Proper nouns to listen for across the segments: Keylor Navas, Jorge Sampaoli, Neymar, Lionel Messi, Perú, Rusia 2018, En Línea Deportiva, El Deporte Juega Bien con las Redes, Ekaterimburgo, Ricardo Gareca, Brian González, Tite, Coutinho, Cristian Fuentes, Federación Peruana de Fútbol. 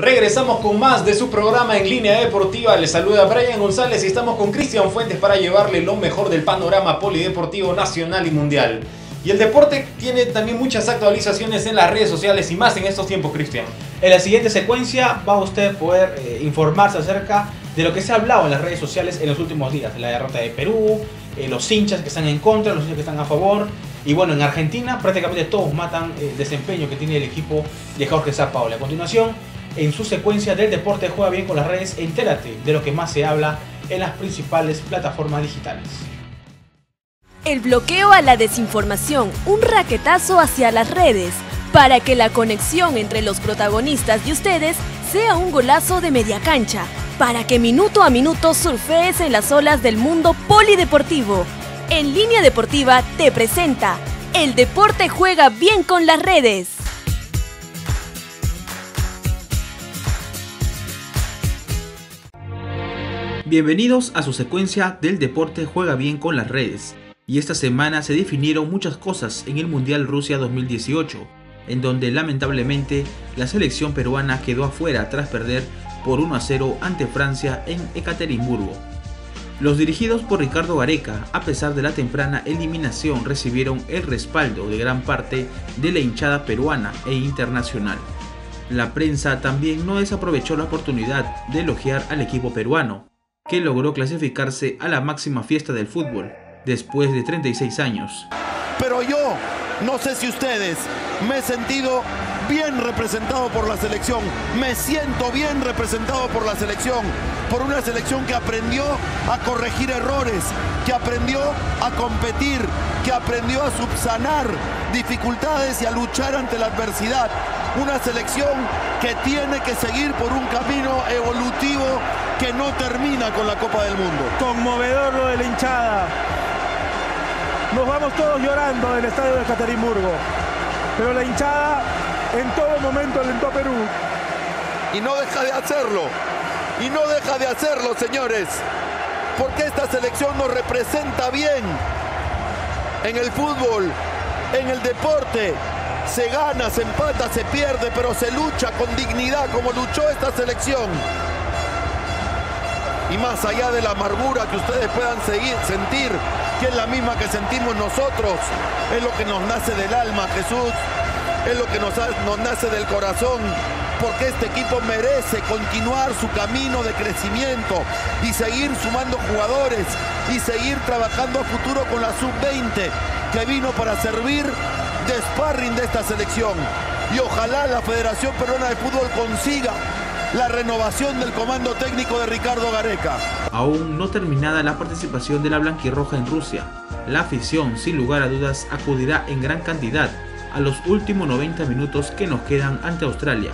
Regresamos con más de su programa En Línea Deportiva. Les saluda Brian González y estamos con Cristian Fuentes para llevarle lo mejor del panorama polideportivo nacional y mundial. Y el deporte tiene también muchas actualizaciones en las redes sociales y más en estos tiempos, Cristian. En la siguiente secuencia va usted a poder informarse acerca de lo que se ha hablado en las redes sociales en los últimos días. La derrota de Perú, los hinchas que están en contra, los hinchas que están a favor. Y bueno, en Argentina prácticamente todos matan el desempeño que tiene el equipo de Jorge Sampaoli. A continuación, en su secuencia del Deporte Juega Bien con las Redes, entérate de lo que más se habla en las principales plataformas digitales. El bloqueo a la desinformación, un raquetazo hacia las redes, para que la conexión entre los protagonistas y ustedes sea un golazo de media cancha, para que minuto a minuto surfees en las olas del mundo polideportivo. En Línea Deportiva te presenta El Deporte Juega Bien con las Redes. Bienvenidos a su secuencia del Deporte Juega Bien con las Redes. Y esta semana se definieron muchas cosas en el Mundial Rusia 2018, en donde lamentablemente la selección peruana quedó afuera tras perder por 1-0 ante Francia en Ekaterimburgo. Los dirigidos por Ricardo Gareca, a pesar de la temprana eliminación, recibieron el respaldo de gran parte de la hinchada peruana e internacional. La prensa también no desaprovechó la oportunidad de elogiar al equipo peruano, que logró clasificarse a la máxima fiesta del fútbol después de 36 años. Pero yo, no sé si ustedes, me he sentido bien representado por la selección, me siento bien representado por la selección, por una selección que aprendió a corregir errores, que aprendió a competir, que aprendió a subsanar dificultades y a luchar ante la adversidad. Una selección que tiene que seguir por un camino evolutivo que no termina con la Copa del Mundo. Conmovedor lo de la hinchada. Nos vamos todos llorando del estadio de Ekaterimburgo. Pero la hinchada en todo momento alentó a Perú. Y no deja de hacerlo. Y no deja de hacerlo, señores. Porque esta selección nos representa bien. En el fútbol, en el deporte. Se gana, se empata, se pierde, pero se lucha con dignidad como luchó esta selección. Y más allá de la amargura que ustedes puedan sentir, que es la misma que sentimos nosotros, es lo que nos nace del alma, Jesús, es lo que nos nace del corazón, porque este equipo merece continuar su camino de crecimiento y seguir sumando jugadores y seguir trabajando a futuro con la Sub-20, que vino para servir de sparring de esta selección. Y ojalá la Federación Peruana de Fútbol consiga la renovación del comando técnico de Ricardo Gareca. Aún no terminada la participación de la blanquirroja en Rusia, la afición sin lugar a dudas acudirá en gran cantidad a los últimos 90 minutos que nos quedan ante Australia.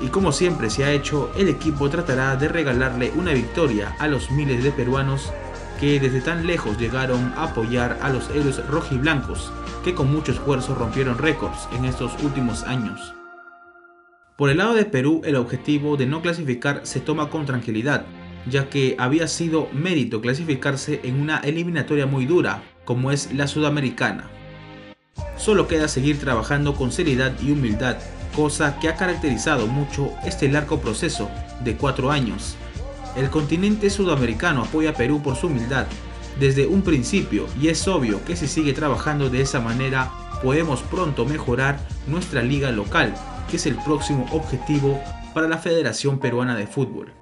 Y como siempre se ha hecho, el equipo tratará de regalarle una victoria a los miles de peruanos que desde tan lejos llegaron a apoyar a los héroes rojiblancos, que con mucho esfuerzo rompieron récords en estos últimos años. Por el lado de Perú, el objetivo de no clasificar se toma con tranquilidad, ya que había sido mérito clasificarse en una eliminatoria muy dura, como es la sudamericana. Solo queda seguir trabajando con seriedad y humildad, cosa que ha caracterizado mucho este largo proceso de 4 años. El continente sudamericano apoya a Perú por su humildad desde un principio y es obvio que si sigue trabajando de esa manera podemos pronto mejorar nuestra liga local, que es el próximo objetivo para la Federación Peruana de Fútbol.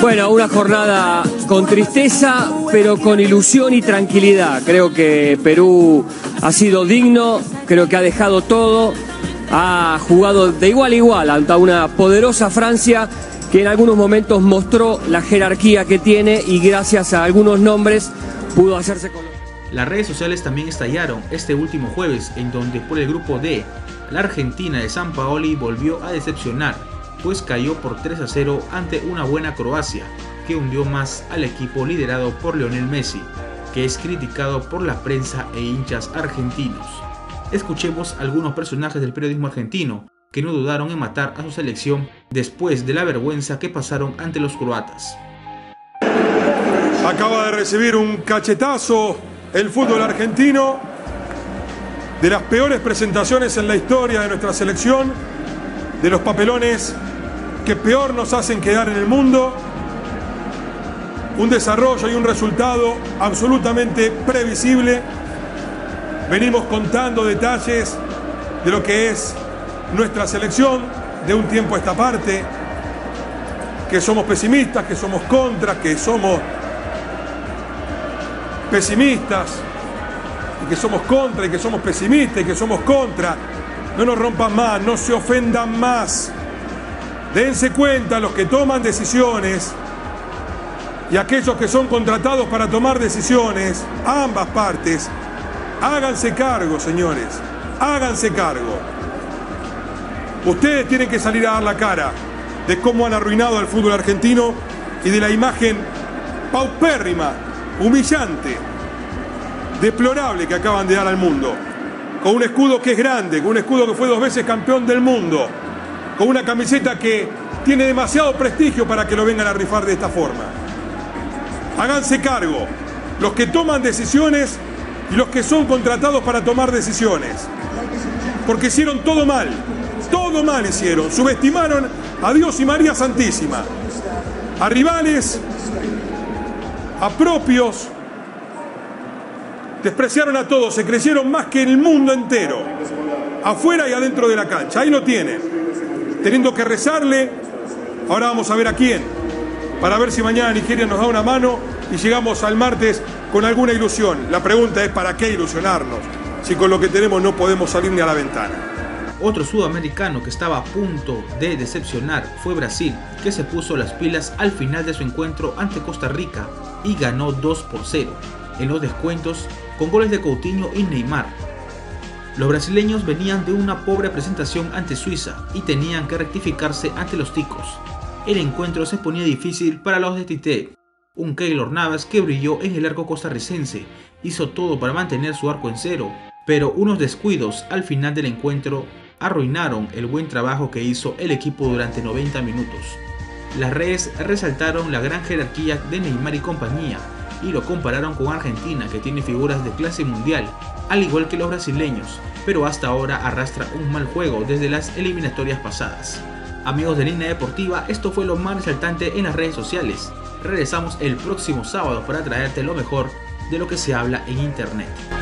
Bueno, una jornada con tristeza, pero con ilusión y tranquilidad. Creo que Perú ha sido digno, creo que ha dejado todo, ha jugado de igual a igual ante una poderosa Francia, que en algunos momentos mostró la jerarquía que tiene y gracias a algunos nombres pudo hacerse con... Las redes sociales también estallaron este último jueves, en donde por el grupo D, la Argentina de Sampaoli volvió a decepcionar, pues cayó por 3-0 ante una buena Croacia, que hundió más al equipo liderado por Lionel Messi, que es criticado por la prensa e hinchas argentinos. Escuchemos a algunos personajes del periodismo argentino, que no dudaron en matar a su selección después de la vergüenza que pasaron ante los croatas. Acaba de recibir un cachetazo el fútbol argentino, de las peores presentaciones en la historia de nuestra selección, de los papelones que peor nos hacen quedar en el mundo, un desarrollo y un resultado absolutamente previsible. Venimos contando detalles de lo que es nuestra selección de un tiempo a esta parte, que somos pesimistas, que somos contra, que somos pesimistas, y que somos contra, y que somos pesimistas, y que somos contra. No nos rompan más, no se ofendan más. Dense cuenta los que toman decisiones y aquellos que son contratados para tomar decisiones, ambas partes. Háganse cargo, señores, háganse cargo. Ustedes tienen que salir a dar la cara de cómo han arruinado al fútbol argentino y de la imagen paupérrima, humillante, deplorable que acaban de dar al mundo. Con un escudo que es grande, con un escudo que fue 2 veces campeón del mundo, con una camiseta que tiene demasiado prestigio para que lo vengan a rifar de esta forma. Háganse cargo, los que toman decisiones y los que son contratados para tomar decisiones. Porque hicieron todo mal hicieron. Subestimaron a Dios y María Santísima, a rivales, a propios. Despreciaron a todos, se creyeron más que el mundo entero, afuera y adentro de la cancha. Ahí lo tienen, teniendo que rezarle. Ahora vamos a ver a quién, para ver si mañana Nigeria nos da una mano y llegamos al martes con alguna ilusión. La pregunta es, ¿para qué ilusionarnos si con lo que tenemos no podemos salir ni a la ventana? Otro sudamericano que estaba a punto de decepcionar fue Brasil, que se puso las pilas al final de su encuentro ante Costa Rica y ganó 2-0. En los descuentos, con goles de Coutinho y Neymar. Los brasileños venían de una pobre presentación ante Suiza y tenían que rectificarse ante los ticos. El encuentro se ponía difícil para los de Tite. Un Keylor Navas que brilló en el arco costarricense, hizo todo para mantener su arco en cero, pero unos descuidos al final del encuentro arruinaron el buen trabajo que hizo el equipo durante 90 minutos. Las redes resaltaron la gran jerarquía de Neymar y compañía, y lo compararon con Argentina, que tiene figuras de clase mundial, al igual que los brasileños, pero hasta ahora arrastra un mal juego desde las eliminatorias pasadas. Amigos de Línea Deportiva, esto fue lo más resaltante en las redes sociales. Regresamos el próximo sábado para traerte lo mejor de lo que se habla en internet.